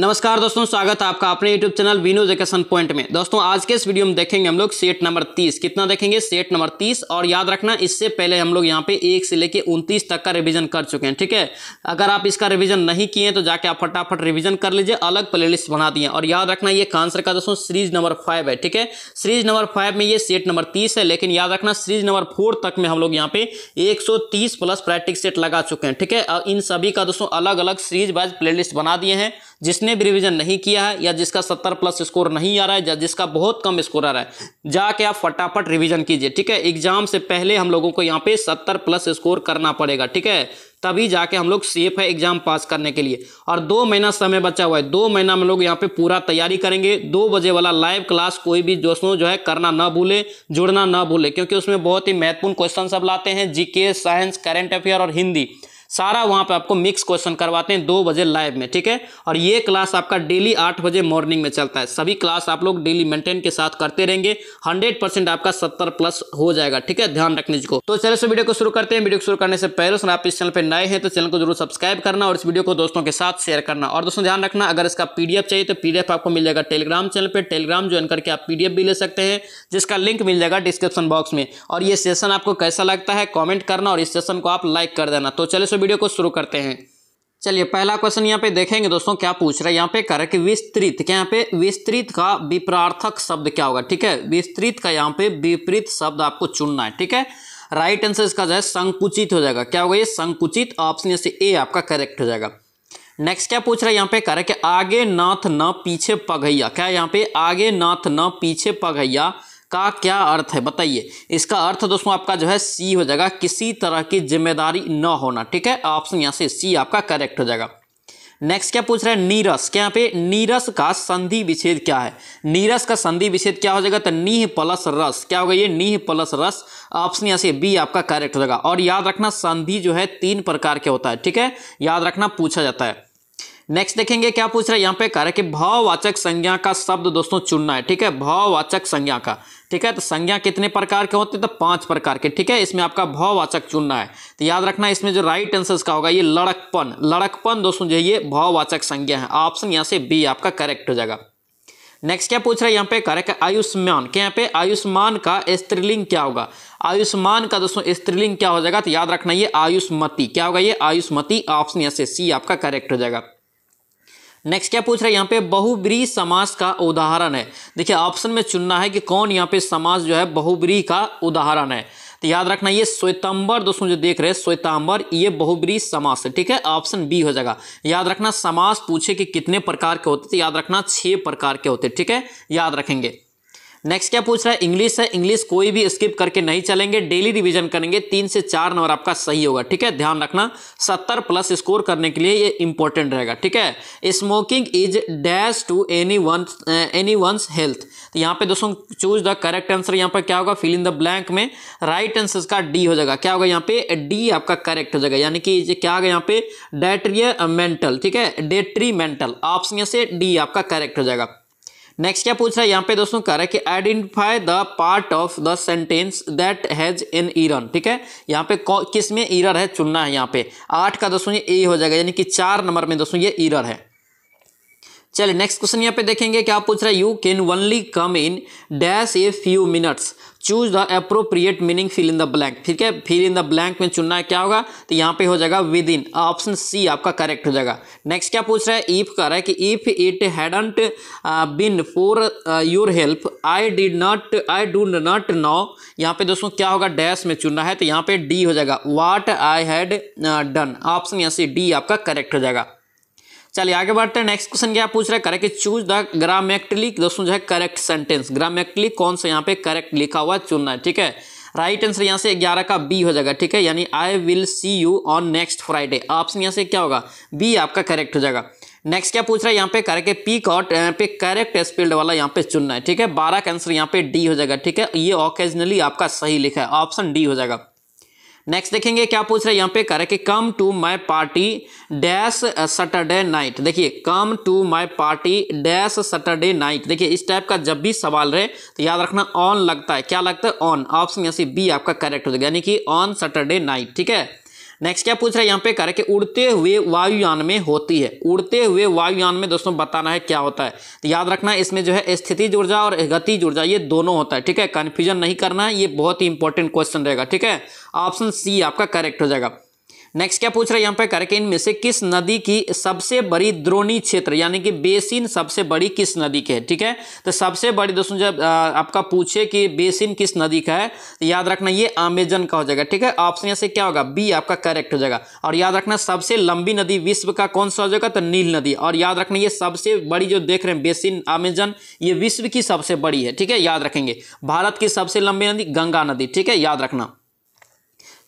नमस्कार दोस्तों, स्वागत है आपका अपने YouTube channel Vinu education point में। दोस्तों आज के इस वीडियो में देखेंगे हम लोग सेट नंबर 30। कितना देखेंगे? Set number 30। और याद रखना इससे पहले हम लोग यहाँ पे 1 से लेके 29 तक का रिवीजन कर चुके हैं, ठीक है। अगर आप इसका रिवीजन नहीं किए हैं तो जाके आप फटाफट रिवीजन कर लीजिए, अलग प्ले लिस्ट बना दिए। और याद रखना ये खान सर का दोस्तों सीरीज नंबर 5 है, ठीक है। सीरीज नंबर 5 में ये सेट नंबर 30 है, लेकिन याद रखना सीरीज नंबर 4 तक में हम लोग यहाँ पे 130 प्लस प्रैक्टिस सेट लगा चुके हैं, ठीक है। और इन सभी का दोस्तों अलग अलग सीरीज वाइज प्ले लिस्ट बना दिए हैं। जिसने भी रिवीजन नहीं किया है या जिसका 70+ स्कोर नहीं आ रहा है या जिसका बहुत कम स्कोर आ रहा है, जाके आप फटाफट रिवीजन कीजिए, ठीक है। एग्जाम से पहले हम लोगों को यहाँ पे 70+ स्कोर करना पड़ेगा, ठीक है, तभी जाके हम लोग सेफ है एग्जाम पास करने के लिए। और 2 महीना समय बचा हुआ है, 2 महीना में लोग यहाँ पे पूरा तैयारी करेंगे। 2 बजे वाला लाइव क्लास कोई भी दोस्तों जो है करना ना भूले, जुड़ना ना भूले, क्योंकि उसमें बहुत ही महत्वपूर्ण क्वेश्चन सब लाते हैं। जीके, साइंस, करंट अफेयर और हिंदी सारा वहाँ पे आपको मिक्स क्वेश्चन करवाते हैं 2 बजे लाइव में, ठीक है। और ये क्लास आपका डेली 8 बजे मॉर्निंग में चलता है। सभी क्लास आप लोग डेली मेंटेन के साथ करते रहेंगे, 100% आपका 70+ हो जाएगा, ठीक है। ध्यान रखने को। तो चलिए वीडियो को शुरू करते हैं। वीडियो को शुरू करने से पहले अगर आप इस चैनल पर नए हैं तो चैनल को जरूर सब्सक्राइब करना और इस वीडियो को दोस्तों के साथ शेयर करना। और दोस्तों ध्यान रखना, अगर इसका PDF चाहिए तो PDF आपको मिल जाएगा टेलीग्राम चैनल पर। टेलीग्राम ज्वाइन करके आप PDF भी ले सकते हैं, जिसका लिंक मिल जाएगा डिस्क्रिप्शन बॉक्स में। और ये सेशन आपको कैसा लगता है कॉमेंट करना और इस सेशन को आप लाइक कर देना। तो चलिए वीडियो को शुरू करते हैं। चलिए पहला क्वेश्चन यहाँ पे देखेंगे दोस्तों, क्या पूछ रहा है यहाँ पे, कह रहा है कि विस्तृत। क्या यहाँ पे विस्तृत का विपरार्थक शब्द क्या होगा, ठीक है। विस्तृत का यहाँ पे विपरीत शब्द आपको चुनना है, ठीक है। राइट आंसर इसका जो है संकुचित हो जाएगा। क्या होगा ये? संकुचित। ऑप्शन से ए आपका करेक्ट हो जाएगा। नेक्स्ट क्या पूछ रहा है यहाँ पे, कह रहा है कि आगे नाथ न पीछे पगहिया। क्या यहाँ पे आगे नाथ न पीछे पगहिया का क्या अर्थ है बताइए। इसका अर्थ दोस्तों आपका जो है सी हो जाएगा, किसी तरह की जिम्मेदारी न होना, ठीक है। ऑप्शन यहाँ से सी आपका करेक्ट हो जाएगा। नेक्स्ट क्या पूछ रहा है, नीरस। क्या यहाँ पे नीरस का संधि विच्छेद क्या है? नीरस का संधि विच्छेद क्या हो जाएगा? तो नीह प्लस रस। क्या होगा ये? नीह प्लस रस। ऑप्शन यहाँ से बी आपका करेक्ट हो जाएगा। और याद रखना संधि जो है 3 प्रकार के होता है, ठीक है, याद रखना पूछा जाता है। नेक्स्ट देखेंगे क्या पूछ रहा है यहाँ पे, कह रहा है कि भाववाचक संज्ञा का शब्द दोस्तों चुनना है, ठीक है। भाववाचक संज्ञा का, ठीक है। तो संज्ञा कितने प्रकार के होते हैं? तो 5 प्रकार के, ठीक है। इसमें आपका भाववाचक चुनना है। तो याद रखना इसमें जो राइट आंसर इसका होगा ये लड़कपन। लड़कपन दोस्तों जो ये भाववाचक संज्ञा है। ऑप्शन यहाँ से बी आपका करेक्ट हो जाएगा। नेक्स्ट क्या पूछ रहा है यहाँ पे, कह रहा है कि आयुष्मान। क्या यहाँ पे आयुष्मान का स्त्रीलिंग क्या होगा? आयुष्मान का दोस्तों स्त्रीलिंग क्या हो जाएगा? तो याद रखना ये आयुष्मती। क्या होगा ये? आयुष्मती। ऑप्शन यहाँ से सी आपका करेक्ट हो जाएगा। नेक्स्ट क्या पूछ रहा है यहाँ पे, बहुब्रीही समास का उदाहरण है। देखिए ऑप्शन में चुनना है कि कौन यहाँ पे समास जो है बहुब्रीही का उदाहरण है। तो याद रखना ये श्वेतांबर दोस्तों जो देख रहे हैं, श्वेतांबर ये बहुब्रीही समास है, ठीक है। ऑप्शन बी हो जाएगा। याद रखना समास पूछे कि कितने प्रकार के होते, तो याद रखना 6 प्रकार के होते, ठीक है, याद रखेंगे। नेक्स्ट क्या पूछ रहा है, इंग्लिश है। इंग्लिश कोई भी स्किप करके नहीं चलेंगे, डेली रिवीजन करेंगे। 3 से 4 नंबर आपका सही होगा, ठीक है, ध्यान रखना। 70+ स्कोर करने के लिए ये इंपॉर्टेंट रहेगा, ठीक है। Smoking is dash to any one's health. तो यहाँ पे दोस्तों चूज द करेक्ट आंसर। यहाँ पर क्या होगा? फिल इन द ब्लैंक में राइट आंसर का डी हो जाएगा। क्या होगा यहाँ पे? डी आपका करेक्ट हो जाएगा। यानी कि क्या होगा यहाँ पे? डेट्रीमेंटल, ठीक है, डेट्रीमेंटल। ऑप्शन से डी आपका करेक्ट हो जाएगा। नेक्स्ट क्या पूछ रहा है यहाँ पे दोस्तों, कह रहा है कि identify the part of the sentence that has an error, ठीक है। यहाँ पे किस में एरर है चुनना है यहाँ पे। 8 का दोस्तों ये ए हो जाएगा, यानी कि 4 नंबर में दोस्तों ये एरर है। चलिए नेक्स्ट क्वेश्चन यहाँ पे देखेंगे, क्या पूछ रहा है, you can only come in dash a few minutes, choose the appropriate meaning, fill in the blank, ठीक है। फिल इन द ब्लैंक में चुनना है क्या होगा? तो यहाँ पे हो जाएगा विद इन। ऑप्शन सी आपका करेक्ट हो जाएगा। नेक्स्ट क्या पूछ रहा है, ईफ कह रहा है कि if it hadn't been for your help I do not know. यहाँ पे दोस्तों क्या होगा? डैश में चुनना है। तो यहाँ पे डी हो जाएगा, what I had done. Option यहाँ से डी आपका करेक्ट हो जाएगा। चलिए आगे बढ़ते हैं। नेक्स्ट क्वेश्चन क्या पूछ रहा है, करेक्ट चूज द ग्रामेटिकली दोस्तों जो है करेक्ट सेंटेंस। ग्रामेटिकली कौन सा यहाँ पे करेक्ट लिखा हुआ चुनना है, ठीक है। राइट आंसर यहाँ से 11 का बी हो जाएगा, ठीक है, यानी I will see you on next Friday. Option यहाँ से क्या होगा? बी आपका करेक्ट हो जाएगा। नेक्स्ट क्या पूछ रहा है यहाँ पे, करेक्ट पीक आउट, यहाँ पे करेक्ट स्पेल्ड वाला यहाँ पे चुनना है, ठीक है। 12 का आंसर यहाँ पे डी हो जाएगा, ठीक है, ये ओकेजनली आपका सही लिखा है। ऑप्शन डी हो जाएगा। नेक्स्ट देखेंगे क्या पूछ रहा है यहाँ पे, कह रहा है कि come to my party dash Saturday night. देखिए come to my party dash Saturday night. देखिए इस टाइप का जब भी सवाल रहे तो याद रखना ऑन लगता है। क्या लगता है? ऑन। ऑप्शन यहाँ से बी आपका करेक्ट हो जाएगा, यानी कि ऑन सैटरडे नाइट, ठीक है। नेक्स्ट क्या पूछ रहा है यहाँ पे, कह कि उड़ते हुए वायुयान में होती है। उड़ते हुए वायुयान में दोस्तों बताना है क्या होता है। तो याद रखना इसमें जो है स्थितिज ऊर्जा और गतिज ऊर्जा ये दोनों होता है, ठीक है, कन्फ्यूजन नहीं करना है, ये बहुत ही इंपॉर्टेंट क्वेश्चन रहेगा, ठीक है। ऑप्शन सी आपका करेक्ट हो जाएगा। नेक्स्ट क्या पूछ रहे हैं यहाँ पे, करके इनमें से किस नदी की सबसे बड़ी द्रोणी क्षेत्र यानी कि बेसिन सबसे बड़ी किस नदी की है, ठीक है। तो सबसे बड़ी दोस्तों जब आपका पूछे कि बेसिन किस नदी का है तो याद रखना ये अमेजन का हो जाएगा, ठीक है। ऑप्शन यहाँ से क्या होगा, बी आपका करेक्ट हो जाएगा। और याद रखना सबसे लंबी नदी विश्व का कौन सा हो जाएगा, तो नील नदी। और याद रखना ये सबसे बड़ी जो देख रहे हैं बेसिन अमेजन ये विश्व की सबसे बड़ी है, ठीक है, याद रखेंगे। भारत की सबसे लंबी नदी गंगा नदी, ठीक है, याद रखना।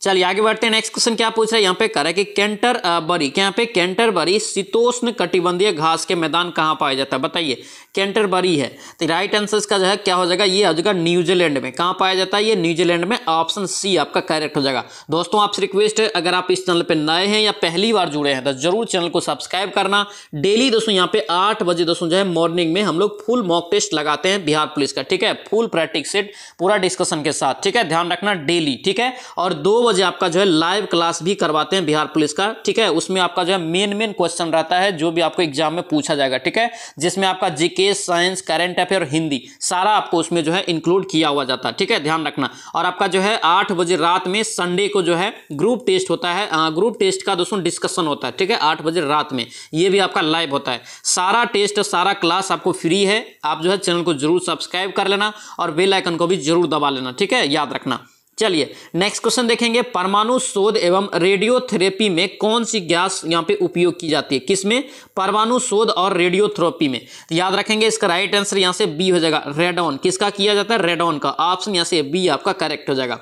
चलिए आगे बढ़ते हैं। नेक्स्ट क्वेश्चन क्या पूछ रहा है यहाँ पे, कह रहा है कि कैंटरबरी शीतोष्ण कटिबंधीय घास के मैदान कहाँ पाया जाता है, बताइए। कैंटरबरी है तो राइट आंसर इसका जो है क्या हो जाएगा, ये हो जाएगा न्यूजीलैंड में। कहाँ पाया जाता है ये, न्यूजीलैंड में। ऑप्शन सी आपका करेक्ट हो जाएगा। दोस्तों आपसे रिक्वेस्ट है, अगर आप इस चैनल पर नए हैं या पहली बार जुड़े हैं तो जरूर चैनल को सब्सक्राइब करना। डेली दोस्तों यहाँ पे 8 बजे दोस्तों जो है मॉर्निंग में हम लोग फुल मॉक टेस्ट लगाते हैं बिहार पुलिस का, ठीक है, फुल प्रैक्टिस सेट पूरा डिस्कशन के साथ, ठीक है, ध्यान रखना डेली, ठीक है। और 2 बजे आपका जो है लाइव क्लास भी करवाते हैं बिहार पुलिस का, ठीक है। उसमें आपका जो है मेन क्वेश्चन रहता है जो भी आपको एग्जाम में पूछा जाएगा, ठीक है, जिसमें आपका GK, science, current affair, Hindi सारा आपको उसमें जो है इंक्लूड किया हुआ जाता है, ठीक है, ध्यान रखना। और आपका जो है 8 बजे रात में संडे को जो है ग्रुप टेस्ट होता है, ग्रुप टेस्ट का दोस्तों डिस्कशन होता है, ठीक है, 8 बजे रात में ये भी आपका लाइव होता है। सारा टेस्ट सारा क्लास आपको फ्री है। आप जो है चैनल को जरूर सब्सक्राइब कर लेना और बेल आइकन को भी जरूर दबा लेना, ठीक है, याद रखना। चलिए नेक्स्ट क्वेश्चन देखेंगे। परमाणु शोध एवं रेडियोथेरेपी में कौन सी गैस यहाँ पे उपयोग की जाती है, किसमें, परमाणु शोध और रेडियोथेरेपी में। तो याद रखेंगे इसका राइट आंसर यहाँ से बी हो जाएगा, रेडॉन। किसका किया जाता है, रेडॉन का। ऑप्शन यहाँ से बी आपका करेक्ट हो जाएगा।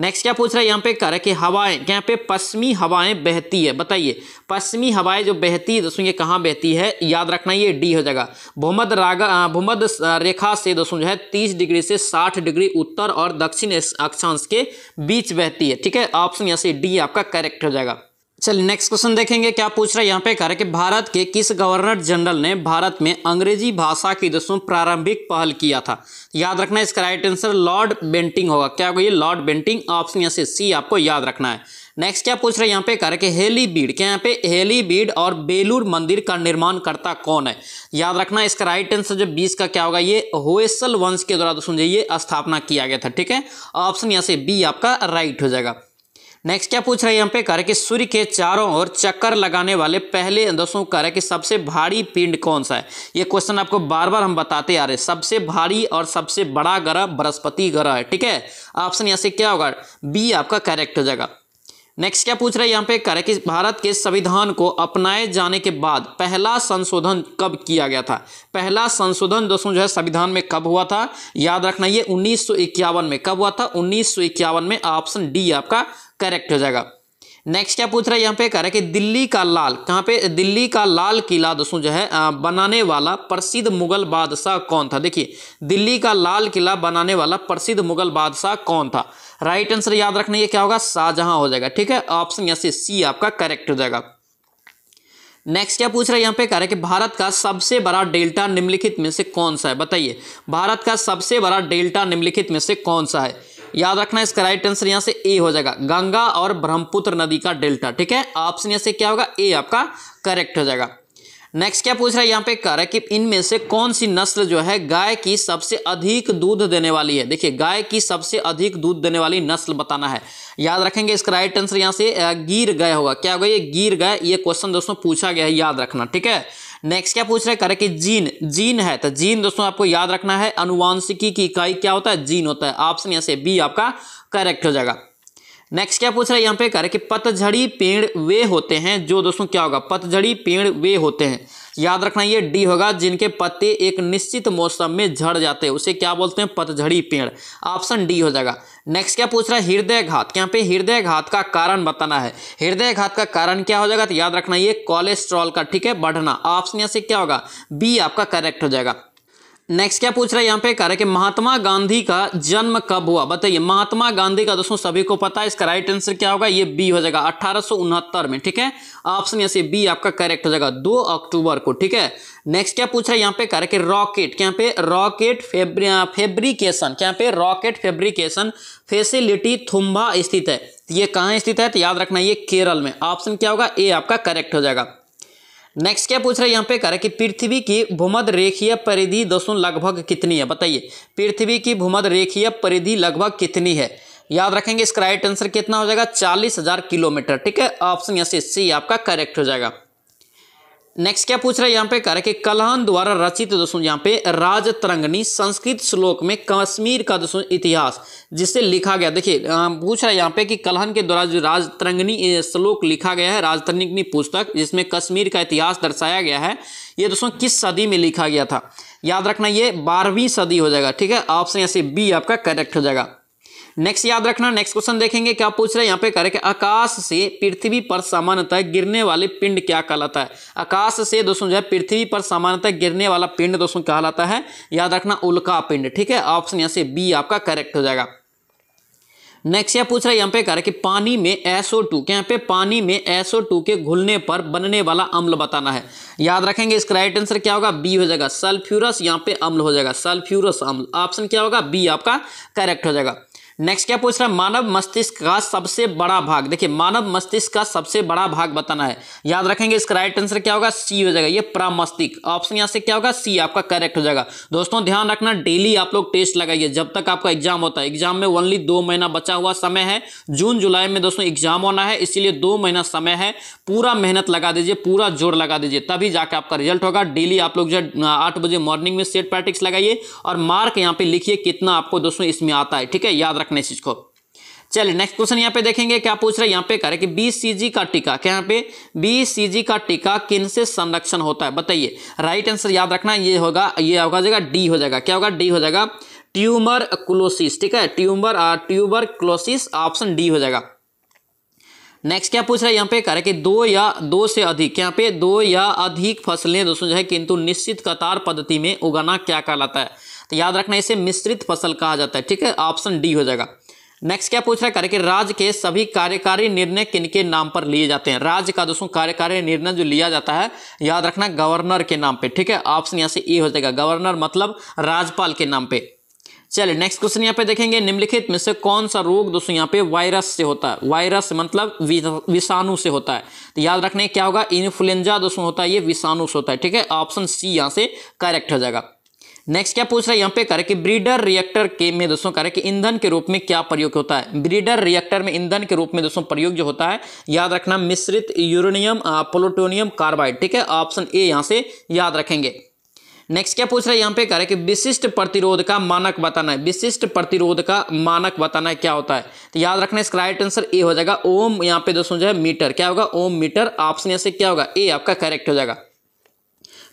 नेक्स्ट क्या पूछ रहा है यहाँ पे, कह रहा है कि हवाएं, यहाँ पे पश्चिमी हवाएं बहती है, बताइए। पश्चिमी हवाएं जो बहती है दोस्तों ये कहाँ बहती है, याद रखना ये डी हो जाएगा। भूमध्य रेखा से दोस्तों जो है 30 डिग्री से 60 डिग्री उत्तर और दक्षिण अक्षांश के बीच बहती है, ठीक है। ऑप्शन यहाँ से डी आपका करेक्ट हो जाएगा। चलिए नेक्स्ट क्वेश्चन देखेंगे। क्या पूछ रहा है यहाँ पे, कह रहा है कि भारत के किस गवर्नर जनरल ने भारत में अंग्रेजी भाषा की दोस्तों प्रारंभिक पहल किया था। याद रखना इसका राइट आंसर लॉर्ड बेंटिंग होगा। क्या होगा ये, लॉर्ड बेंटिंग। ऑप्शन यहाँ से सी आपको याद रखना है। नेक्स्ट क्या पूछ रहे हैं यहाँ पे, कह रहे कि हेलीबीड, क्या यहाँ पे हेलीबीड और बेलूर मंदिर का निर्माण करता कौन है। याद रखना इसका राइट आंसर जो 20 का क्या होगा, ये होयसल वंश के द्वारा दोस्तों ये स्थापना किया गया था, ठीक है। ऑप्शन यहाँ से बी आपका राइट हो जाएगा। नेक्स्ट क्या पूछ रहे हैं यहाँ पे, कह रहे कि सूर्य के चारों ओर चक्कर लगाने वाले पहले दोस्तों कह रहे कि सबसे भारी पिंड कौन सा है। ये क्वेश्चन आपको बार बार हम बताते आ रहे, सबसे भारी और सबसे बड़ा ग्रह बृहस्पति ग्रह है, ठीक है। ऑप्शन यहाँ से क्या होगा, बी आपका करेक्ट हो जाएगा। नेक्स्ट क्या पूछ रहे हैं यहाँ पे, कह रहे कि भारत के संविधान को अपनाए जाने के बाद पहला संशोधन कब किया गया था। पहला संशोधन दोस्तों जो है संविधान में कब हुआ था, याद रखना ये 1951 में। कब हुआ था, 1951 में। ऑप्शन डी आपका करेक्ट हो जाएगा। नेक्स्ट क्या पूछ रहा है यहाँ पे, कह रहा है कि दिल्ली का लाल, कहाँ पे, दिल्ली का लाल किला दोस्तों जो है बनाने वाला प्रसिद्ध मुगल बादशाह कौन था। देखिए दिल्ली का लाल किला बनाने वाला प्रसिद्ध मुगल बादशाह कौन था। राइट आंसर याद रखना ये क्या होगा, शाहजहां हो जाएगा, ठीक है। ऑप्शन यहाँ से सी आपका करेक्ट हो जाएगा। नेक्स्ट क्या पूछ रहा है यहाँ पे, कह रहा है कि भारत का सबसे बड़ा डेल्टा निम्नलिखित में से कौन सा है, बताइए। भारत का सबसे बड़ा डेल्टा निम्नलिखित में से कौन सा है। याद रखना इसका राइट आंसर यहाँ से ए हो जाएगा, गंगा और ब्रह्मपुत्र नदी का डेल्टा, ठीक है। ऑप्शन यहाँ से क्या होगा, ए आपका करेक्ट हो जाएगा। नेक्स्ट क्या पूछ रहा है यहाँ पे, कह रहा है कि इनमें से कौन सी नस्ल जो है गाय की सबसे अधिक दूध देने वाली है। देखिए गाय की सबसे अधिक दूध देने वाली नस्ल बताना है। याद रखेंगे इसका राइट आंसर यहाँ से गीर गाय होगा। क्या होगा ये, गीर गाय। ये क्वेश्चन दोस्तों पूछा गया है, याद रखना, ठीक है। नेक्स्ट क्या पूछ रहे हैं, कह रहे कि जीन, जीन है तो जीन दोस्तों आपको याद रखना है अनुवांशिकी की इकाई क्या होता है, जीन होता है। ऑप्शन यहाँ से बी आपका करेक्ट हो जाएगा। नेक्स्ट क्या पूछ रहा है यहाँ पे, कह रहे कि पतझड़ी पेड़ वे होते हैं जो दोस्तों क्या होगा, पतझड़ी पेड़ वे होते हैं। याद रखना ये डी होगा, जिनके पत्ते एक निश्चित मौसम में झड़ जाते हैं उसे क्या बोलते हैं, पतझड़ी पेड़। ऑप्शन डी हो जाएगा। नेक्स्ट क्या पूछ रहा है, हृदयघात, यहाँ पे हृदयघात का कारण बताना है। हृदयघात का कारण क्या हो जाएगा, तो याद रखना ये कोलेस्ट्रॉल का, ठीक है, बढ़ना। ऑप्शन यहाँ से क्या होगा, बी आपका करेक्ट हो जाएगा। नेक्स्ट क्या पूछ रहा है यहाँ पे, कह रहा है कि महात्मा गांधी का जन्म कब हुआ, बताइए। महात्मा गांधी का दोस्तों सभी को पता है, इसका राइट आंसर क्या होगा, ये बी हो जाएगा 1869 में, ठीक है। ऑप्शन यहाँ से बी आपका करेक्ट हो जाएगा 2 अक्टूबर को, ठीक है। नेक्स्ट क्या पूछ रहा है यहाँ पे, कह रहा है कि रॉकेट, क्या पे रॉकेट फेब्रिकेशन, क्या पे रॉकेट फेब्रिकेशन फैसिलिटी थुम्बा स्थित है, ये कहाँ स्थित है, तो याद रखना ये केरल में। ऑप्शन क्या होगा, ए आपका करेक्ट हो जाएगा। नेक्स्ट क्या पूछ रहा है यहाँ पे, कह रहा है कि पृथ्वी की भूमध्य रेखीय परिधि दोस्तों लगभग कितनी है, बताइए। पृथ्वी की भूमध्य रेखीय परिधि लगभग कितनी है, याद रखेंगे इसका राइट आंसर कितना हो जाएगा 40,000 किलोमीटर, ठीक है। ऑप्शन यहाँ से सी आपका करेक्ट हो जाएगा। नेक्स्ट क्या पूछ रहा है यहाँ पे, कह रहा है कि कल्हण द्वारा रचित दोस्तों यहाँ पे राजतरंगिणी संस्कृत श्लोक में कश्मीर का दोस्तों इतिहास जिसे लिखा गया, देखिए पूछ रहा है यहाँ पे कि कल्हण के द्वारा जो राजतरंगिणी श्लोक लिखा गया है, राजतरंगिणी पुस्तक जिसमें कश्मीर का इतिहास दर्शाया गया है, ये दोस्तों किस सदी में लिखा गया था, याद रखना ये 12वीं सदी हो जाएगा, ठीक है। ऑप्शन यहाँ से बी आपका करेक्ट हो जाएगा। नेक्स्ट याद रखना, नेक्स्ट क्वेश्चन देखेंगे क्या पूछ रहे हैं यहाँ पे, कह रहे कि आकाश से पृथ्वी पर सामान्यतः गिरने वाले पिंड क्या कहलाता है। आकाश से दोस्तों जो है पृथ्वी पर सामान्यतः गिरने वाला पिंड दोस्तों कहलाता है, याद रखना उल्का पिंड, ठीक है। ऑप्शन यहाँ से बी आपका करेक्ट हो जाएगा। नेक्स्ट यह पूछ रहा है यहाँ पे, कह रहा है कि पानी में SO2, क्या यहाँ पे पानी में SO2 के घुलने पर बनने वाला अम्ल बताना है, याद रखेंगे इसका राइट आंसर क्या होगा, बी हो जाएगा सल्फ्यूरस यहाँ पे अम्ल हो जाएगा, सल्फ्यूरस अम्ल। ऑप्शन क्या होगा, बी आपका करेक्ट हो जाएगा। नेक्स्ट क्या पूछ रहा है, मानव मस्तिष्क का सबसे बड़ा भाग, देखिए मानव मस्तिष्क का सबसे बड़ा भाग बताना है, याद रखेंगे इसका राइट आंसर क्या होगा, सी हो जाएगा ये प्रामस्तिक। ऑप्शन यहाँ से क्या होगा, सी आपका करेक्ट हो जाएगा। दोस्तों ध्यान रखना, डेली आप लोग टेस्ट लगाइए जब तक आपका एग्जाम होता है। एग्जाम में ओनली 2 महीना बचा हुआ समय है, जून जुलाई में दोस्तों एग्जाम होना है, इसीलिए 2 महीना समय है, पूरा मेहनत लगा दीजिए, पूरा जोर लगा दीजिए, तभी जाकर आपका रिजल्ट होगा। डेली आप लोग जो 8 बजे मॉर्निंग में सेट प्रैक्टिस लगाइए और मार्क यहाँ पे लिखिए कितना आपको दोस्तों इसमें आता है, ठीक है, याद रखना इस चीज को। चलिए नेक्स्ट क्वेश्चन यहाँ पे देखेंगे क्या पूछ रहा है यहाँ पे, कह रहा है कि BCG का टीका, क्या यहाँ पे BCG का टीका किनसे संरक्षण होता है, बताइए। राइट आंसर याद रखना ये होगा जगह डी हो जाएगा, क्या होगा, डी हो जाएगा ट्यूबरक्लोसिस, ठीक है, ट्यूबरक्लोसिस। ऑप्शन डी हो जाएगा। नेक्स्ट क्या पूछ रहा है यहाँ पे, कह रहा है कि 2 या 2 से अधिक, यहाँ पे 2 या अधिक फसलें दोस्तों जो है किंतु निश्चित कतार पद्धति में उगाना क्या कहलाता है, तो याद रखना इसे मिश्रित फसल कहा जाता है, ठीक है। ऑप्शन डी हो जाएगा। नेक्स्ट क्या पूछ रहा है, कह रहा है कि राज्य के सभी कार्यकारी निर्णय किनके नाम पर लिए जाते हैं। राज्य का दोस्तों कार्यकारी निर्णय जो लिया जाता है, याद रखना गवर्नर के नाम पे, ठीक है। ऑप्शन यहाँ से ए हो जाएगा, गवर्नर मतलब राज्यपाल के नाम पे। चलिए नेक्स्ट क्वेश्चन यहाँ पे देखेंगे, निम्नलिखित में से कौन सा रोग दोस्तों यहाँ पे वायरस से होता है। वायरस मतलब विषाणु से होता है, तो याद रखना क्या होगा, इन्फ्लुएंजा दोस्तों होता है, ये विषाणु से होता है, ठीक है। ऑप्शन सी यहाँ से करेक्ट हो जाएगा। नेक्स्ट क्या पूछ रहा है यहाँ पे, कह रहा है कि ब्रीडर रिएक्टर के में दोस्तों कह रहा है कि ईंधन के रूप में क्या प्रयोग होता है। ब्रीडर रिएक्टर में ईंधन के रूप में दोस्तों प्रयोग जो होता है, याद रखना मिश्रित यूरेनियम प्लूटोनियम कार्बाइड, ठीक है। ऑप्शन ए यहाँ से याद रखेंगे। नेक्स्ट क्या पूछ रहा है यहाँ पे, कह रहा है कि विशिष्ट प्रतिरोध का मानक बताना है। विशिष्ट प्रतिरोध का मानक बताना है क्या होता है, तो याद रखना इसका राइट आंसर ए हो जाएगा, ओम यहाँ पे दोस्तों जो है मीटर, क्या होगा, ओम मीटर। ऑप्शन यहाँ से क्या होगा, ए आपका करेक्ट हो जाएगा।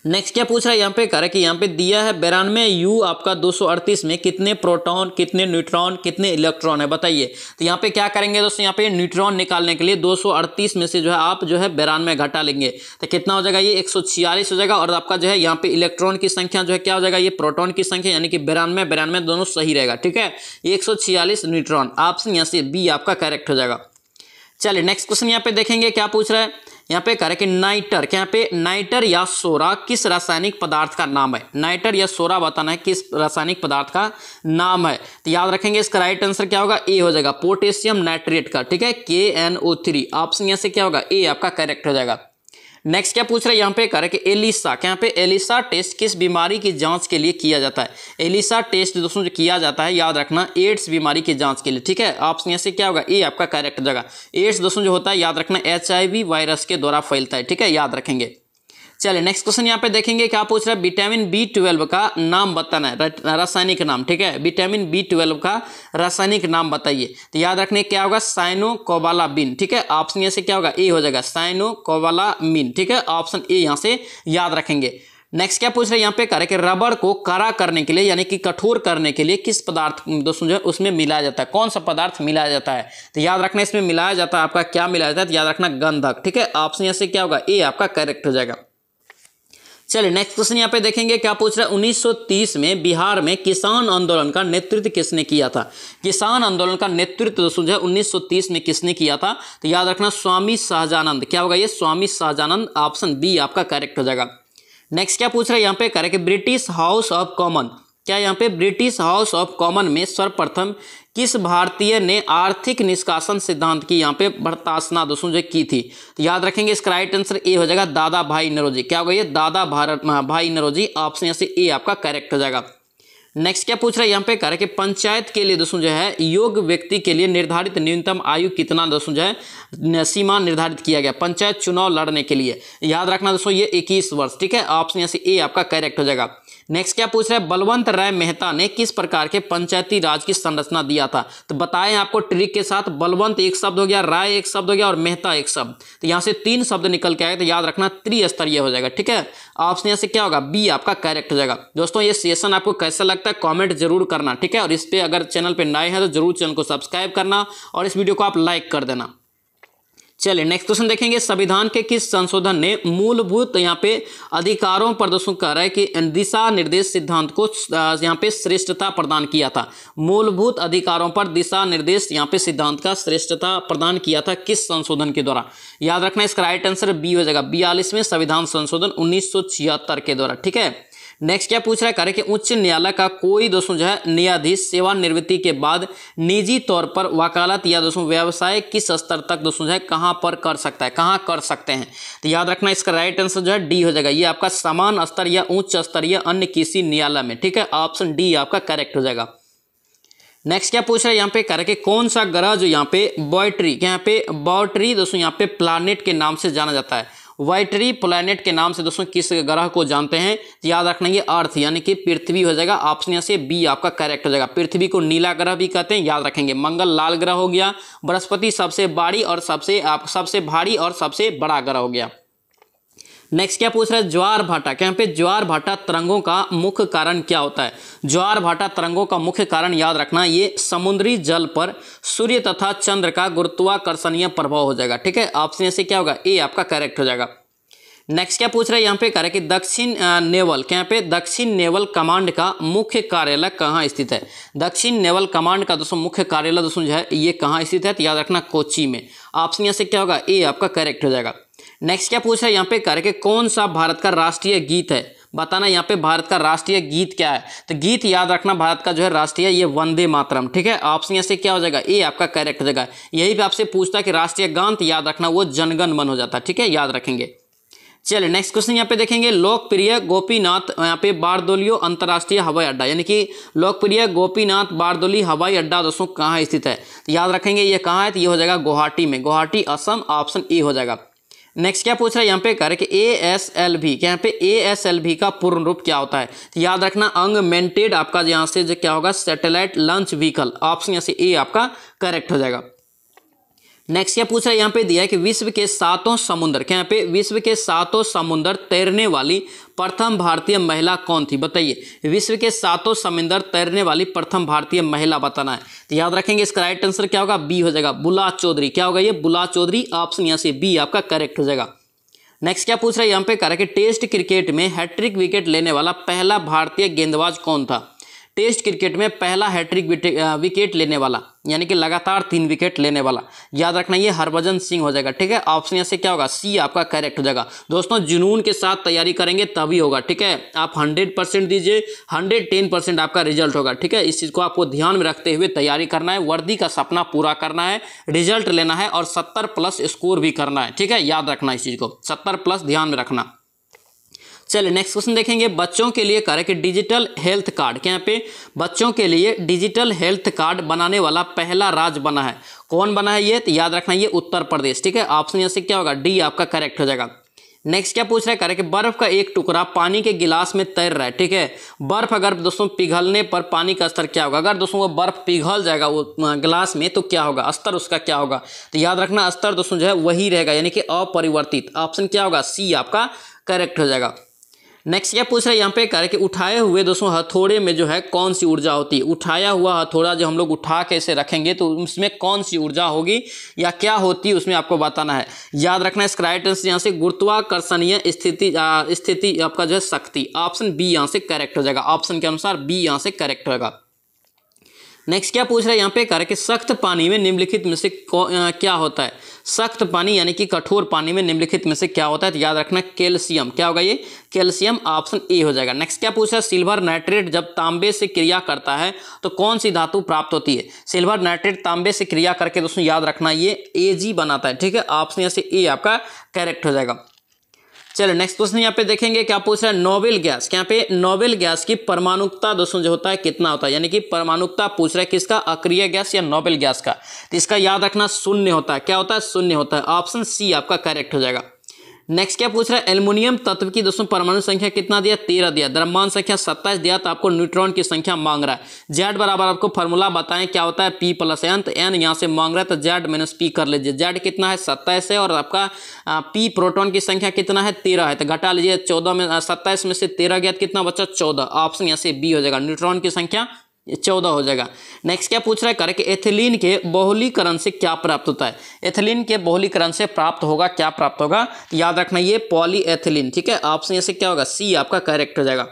नेक्स्ट क्या पूछ रहा है यहाँ पे, कह रहा है कि यहाँ पे दिया है 92U आपका 238 में कितने प्रोटॉन, कितने न्यूट्रॉन, कितने इलेक्ट्रॉन है, बताइए। तो यहाँ पे क्या करेंगे दोस्तों, यहाँ पे न्यूट्रॉन निकालने के लिए 238 में से जो है आप जो है 92 घटा लेंगे, तो कितना हो जाएगा ये 146 हो जाएगा। और आपका जो है यहाँ पे इलेक्ट्रॉन की संख्या जो है क्या हो जाएगा, ये प्रोटॉन की संख्या, यानी कि 92 दोनों सही रहेगा, ठीक है। 146 न्यूट्रॉन। ऑप्शन यहाँ से बी आपका करेक्ट हो जाएगा। चलिए नेक्स्ट क्वेश्चन यहाँ पे देखेंगे क्या पूछ रहा है यहाँ पे, कह रहे कि नाइटर, क्या यहाँ पे नाइटर या सोरा किस रासायनिक पदार्थ का नाम है। नाइटर या सोरा बताना है किस रासायनिक पदार्थ का नाम है, तो याद रखेंगे इसका राइट आंसर क्या होगा, ए हो जाएगा पोटेशियम नाइट्रेट का, ठीक है, KNO3। ऑप्शन यहाँ से क्या होगा, ए आपका करेक्ट हो जाएगा। नेक्स्ट क्या पूछ रहा है यहाँ पे, कह रहे कि एलिसा, क्या यहाँ पे एलिसा टेस्ट किस बीमारी की जांच के लिए किया जाता है। एलिसा टेस्ट दोस्तों जो किया जाता है, याद रखना एड्स बीमारी की जांच के लिए, ठीक है। ऑप्शन यहाँ से क्या होगा, ए आपका करेक्ट जगह। एड्स दोस्तों जो होता है, याद रखना HIV वायरस के द्वारा फैलता है, ठीक है, याद रखेंगे। चलिए नेक्स्ट क्वेश्चन यहाँ पे देखेंगे क्या पूछ रहा है, विटामिन B12 का नाम बताना है, रासायनिक नाम, ठीक है। विटामिन B12 का रासायनिक नाम बताइए, तो याद रखने क्या होगा, साइनोकोबालामिन, ठीक है। ऑप्शन यहाँ से क्या होगा, ए हो जाएगा साइनोकोबालामिन, ठीक है। ऑप्शन ए यहाँ से याद रखेंगे। नेक्स्ट क्या पूछ रहे हैं यहाँ पे, कह रहे कि रबर को कड़ा करने के लिए, यानी कि कठोर करने के लिए किस पदार्थ दोस्तों जो है उसमें मिलाया जाता है, कौन सा पदार्थ मिलाया जाता है। तो याद रखना इसमें मिलाया जाता है आपका क्या मिलाया जाता है, याद रखना गंधक, ठीक है। ऑप्शन यहाँ से क्या होगा, ए आपका करेक्ट हो जाएगा। चलिए नेक्स्ट क्वेश्चन यहाँ पे देखेंगे क्या पूछ रहा है। 1930 में बिहार में किसान आंदोलन का नेतृत्व किसने किया था? किसान आंदोलन का नेतृत्व दोस्तों जो है 1930 में किसने किया था, तो याद रखना स्वामी सहजानंद। क्या होगा ये? स्वामी सहजानंद। ऑप्शन बी आपका करेक्ट हो जाएगा। नेक्स्ट क्या पूछ रहा है यहाँ पे, correct British House of Common. क्या यहाँ पे ब्रिटिश हाउस ऑफ कॉमन में सर्वप्रथम किस भारतीय ने आर्थिक निष्कासन सिद्धांत की यहाँ पे भर्त्सना दोस्तों जो की थी? तो याद रखेंगे इसका राइट आंसर ए हो जाएगा, दादा भाई नौरोजी। क्या होगा ये? दादा भाई नौरोजी। ऑप्शन यहाँ से ए आपका करेक्ट हो जाएगा। नेक्स्ट क्या पूछ रहा है यहाँ पे, करेक्ट पंचायत के लिए दोस्तों जो है योग्य व्यक्ति के लिए निर्धारित न्यूनतम आयु कितना दोस्तों जो है सीमा निर्धारित किया गया पंचायत चुनाव लड़ने के लिए? याद रखना दोस्तों ये 21 वर्ष। ठीक है, ऑप्शन यहाँ से ए आपका करेक्ट हो जाएगा। नेक्स्ट क्या पूछ रहा है, बलवंत राय मेहता ने किस प्रकार के पंचायती राज की संरचना दिया था? तो बताएं आपको ट्रिक के साथ, बलवंत एक शब्द हो गया, राय एक शब्द हो गया और मेहता एक शब्द, तो यहां से 3 शब्द निकल के आए, तो याद रखना त्रिस्तरीय हो जाएगा। ठीक है, ऑप्शन यहां से क्या होगा? बी आपका करेक्ट हो जाएगा। दोस्तों ये सेशन आपको कैसा लगता है कॉमेंट जरूर करना। ठीक है, और इस पर अगर चैनल पर नए हैं तो जरूर चैनल को सब्सक्राइब करना और इस वीडियो को आप लाइक कर देना। चलिए नेक्स्ट क्वेश्चन देखेंगे, संविधान के किस संशोधन ने मूलभूत यहाँ पे अधिकारों पर दोस्तों कह रहा है कि दिशा निर्देश सिद्धांत को यहाँ पे श्रेष्ठता प्रदान किया था? मूलभूत अधिकारों पर दिशा निर्देश यहाँ पे सिद्धांत का श्रेष्ठता प्रदान किया था किस संशोधन के द्वारा? याद रखना इसका राइट आंसर बी हो जाएगा, 42वें संविधान संशोधन 1976 के द्वारा। ठीक है, नेक्स्ट क्या पूछ रहा है, करें कि उच्च न्यायालय का कोई दोस्तों जो है न्यायाधीश सेवानिवृत्ति के बाद निजी तौर पर वकालत या दोस्तों व्यवसाय किस स्तर तक दोस्तों जो है कहां पर कर सकता है, कहां कर सकते हैं? तो याद रखना इसका राइट आंसर जो है डी हो जाएगा, ये आपका समान स्तर या उच्च स्तरीय अन्य किसी न्यायालय में। ठीक है, ऑप्शन डी आपका करेक्ट हो जाएगा। नेक्स्ट क्या पूछ रहा है यहाँ पे, करें कि कौन सा ग्रह जो यहाँ पे बॉयट्री, यहाँ पे बॉयट्री दोस्तों यहाँ पे प्लानिट के नाम से जाना जाता है, वाइटरी प्लैनेट के नाम से दोस्तों किस ग्रह को जानते हैं? याद रखना ये अर्थ यानी कि पृथ्वी हो जाएगा। ऑप्शन यहाँ से बी आपका करेक्ट हो जाएगा। पृथ्वी को नीला ग्रह भी कहते हैं, याद रखेंगे। मंगल लाल ग्रह हो गया, बृहस्पति सबसे बड़ी और सबसे भारी और सबसे बड़ा ग्रह हो गया। नेक्स्ट क्या पूछ रहा है, ज्वार भाटा। क्या यहाँ पे ज्वार भाटा तरंगों का मुख्य कारण क्या होता है? ज्वार भाटा तरंगों का मुख्य कारण याद रखना ये समुद्री जल पर सूर्य तथा चंद्र का गुरुत्वाकर्षणीय प्रभाव हो जाएगा। ठीक है, ऑप्शन से क्या होगा? ए आपका करेक्ट हो जाएगा। नेक्स्ट क्या पूछ रहा है यहाँ पे, करें कि दक्षिण नेवल, क्या यहाँ पे दक्षिण नेवल कमांड का मुख्य कार्यालय कहाँ स्थित है? दक्षिण नेवल कमांड का दोस्तों मुख्य कार्यालय दोस्तों जो है ये कहाँ स्थित है? तो याद रखना कोची में। ऑप्शन यहाँ से क्या होगा? ए आपका करेक्ट हो जाएगा। नेक्स्ट क्या पूछ रहा है यहाँ पे, करके कौन सा भारत का राष्ट्रीय गीत है? बताना यहाँ पे भारत का राष्ट्रीय गीत क्या है? तो गीत याद रखना भारत का जो है राष्ट्रीय ये वंदे मातरम। ठीक है, ऑप्शन यहाँ से क्या हो जाएगा? ए आपका करेक्ट हो जाएगा। यही पे आपसे पूछता है कि राष्ट्रीय गान, याद रखना वो जनगण मन हो जाता है। ठीक है, याद रखेंगे। चलिए नेक्स्ट क्वेश्चन यहाँ पे देखेंगे, लोकप्रिय गोपीनाथ यहाँ पे बारदोलियो अंतर्राष्ट्रीय हवाई अड्डा, यानी कि लोकप्रिय गोपीनाथ बारदोली हवाई अड्डा दोस्तों कहाँ स्थित है? याद रखेंगे ये कहाँ है? तो ये हो जाएगा गुवाहाटी में, गुवाहाटी असम। ऑप्शन ए हो जाएगा। नेक्स्ट क्या पूछ रहा है यहाँ पे, करें कि ASLV, क्या यहाँ पे ASLV का पूर्ण रूप क्या होता है? याद रखना अगमेंटेड आपका यहाँ से जो क्या होगा सैटेलाइट लॉन्च व्हीकल। ऑप्शन यहाँ से ए आपका करेक्ट हो जाएगा। नेक्स्ट क्या पूछ रहा है यहाँ पे, दिया है कि विश्व के 7 समुद्र, क्या यहाँ पे विश्व के 7 समुद्र तैरने वाली प्रथम भारतीय महिला कौन थी? बताइए, विश्व के 7 समुद्र तैरने वाली प्रथम भारतीय महिला बताना है। तो याद रखेंगे इसका राइट आंसर क्या होगा? बी हो जाएगा, बुला चौधरी। क्या होगा ये? बुला चौधरी। ऑप्शन यहाँ से बी आपका करेक्ट हो जाएगा। नेक्स्ट क्या पूछ रहा है यहाँ पे, कह रहा है कि टेस्ट क्रिकेट में हैट्रिक विकेट लेने वाला पहला भारतीय गेंदबाज कौन था? टेस्ट क्रिकेट में पहला हैट्रिक विकेट लेने वाला यानी कि लगातार 3 विकेट लेने वाला, याद रखना ये हरभजन सिंह हो जाएगा। ठीक है, ऑप्शन यहाँ से क्या होगा? सी आपका करेक्ट हो जाएगा। दोस्तों जुनून के साथ तैयारी करेंगे तभी होगा। ठीक है, आप 100% दीजिए, 110% आपका रिजल्ट होगा। ठीक है, इस चीज़ को आपको ध्यान में रखते हुए तैयारी करना है, वर्दी का सपना पूरा करना है, रिजल्ट लेना है और 70+ स्कोर भी करना है। ठीक है, याद रखना इस चीज़ को, 70+ ध्यान में रखना। चलिए नेक्स्ट क्वेश्चन देखेंगे, बच्चों के लिए करें कि डिजिटल हेल्थ कार्ड, क्या यहाँ पे बच्चों के लिए डिजिटल हेल्थ कार्ड बनाने वाला पहला राज्य बना है? कौन बना है ये? तो याद रखना ये उत्तर प्रदेश। ठीक है, ऑप्शन यहाँ से क्या होगा? डी आपका करेक्ट हो जाएगा। नेक्स्ट क्या पूछ रहा है, करें कि बर्फ का एक टुकड़ा पानी के गिलास में तैर रहा है। ठीक है, बर्फ अगर दोस्तों पिघलने पर पानी का स्तर क्या होगा? अगर दोस्तों वो बर्फ पिघल जाएगा वो गिलास में तो क्या होगा स्तर उसका? क्या होगा? तो याद रखना स्तर दोस्तों जो है वही रहेगा यानी कि अपरिवर्तित। ऑप्शन क्या होगा? सी आपका करेक्ट हो जाएगा। नेक्स्ट क्या पूछ रहे हैं यहाँ पे कह रहे कि उठाए हुए दोस्तों हथौड़े में जो है कौन सी ऊर्जा होती है। उठाया हुआ हथौड़ा जो हम लोग उठा के इसे रखेंगे तो उसमें कौन सी ऊर्जा होगी या क्या होती है उसमें आपको बताना है। याद रखना इसका राइट आंसर यहाँ से गुरुत्वाकर्षणीय स्थिति आपका जो है शक्ति, ऑप्शन बी यहाँ से करेक्ट हो जाएगा। ऑप्शन के अनुसार बी यहाँ से करेक्ट होगा। नेक्स्ट क्या पूछ रहे हैं यहाँ पे कह रहे कि सख्त पानी में निम्नलिखित में से क्या होता है। सख्त पानी यानी कि कठोर पानी में निम्नलिखित में से क्या होता है, तो याद रखना कैल्शियम। क्या होगा ये, कैल्शियम, ऑप्शन ए हो जाएगा। नेक्स्ट क्या पूछ रहा है, सिल्वर नाइट्रेट जब तांबे से क्रिया करता है तो कौन सी धातु प्राप्त होती है। सिल्वर नाइट्रेट तांबे से क्रिया करके दोस्तों याद रखना ये Ag बनाता है, ठीक है। ऑप्शन यहाँ से ए आपका करेक्ट हो जाएगा। चलो नेक्स्ट क्वेश्चन यहाँ पे देखेंगे क्या पूछ रहा है, नोबेल गैस। यहाँ पे नोबेल गैस की परमाणुकता दोस्तों जो होता है कितना होता है, यानी कि परमाणुकता पूछ रहा है किसका, अक्रिय गैस या नोबेल गैस का। तो इसका याद रखना शून्य होता है। क्या होता है, शून्य होता है। ऑप्शन सी आपका करेक्ट हो जाएगा। नेक्स्ट क्या पूछ रहा है, एल्युमिनियम तत्व की दोस्तों परमाणु संख्या कितना दिया, 13 दिया। द्रव्यमान संख्या 27 दिया, तो आपको न्यूट्रॉन की संख्या मांग रहा है। जेड बराबर आपको फॉर्मूला बताएं क्या होता है, P+N। तो एन यहाँ से मांग रहा है तो जेड माइनस पी कर लीजिए। जेड कितना है, 27 है, और आपका पी प्रोटॉन की संख्या कितना है, 13 है। तो घटा लीजिए 14 में 27 में से 13 गया, कितना बचा 14। ऑप्शन यहाँ से बी हो जाएगा। न्यूट्रॉन की संख्या 14 हो जाएगा। नेक्स्ट क्या पूछ रहा है करे कि एथिलीन के बहुलीकरण से क्या प्राप्त होता है। एथिलीन के बहुलीकरण से प्राप्त होगा क्या, प्राप्त होगा याद रखना ये पॉलीएथिलीन, ठीक है। ऑप्शन यहाँ से क्या होगा, सी आपका करेक्ट हो जाएगा।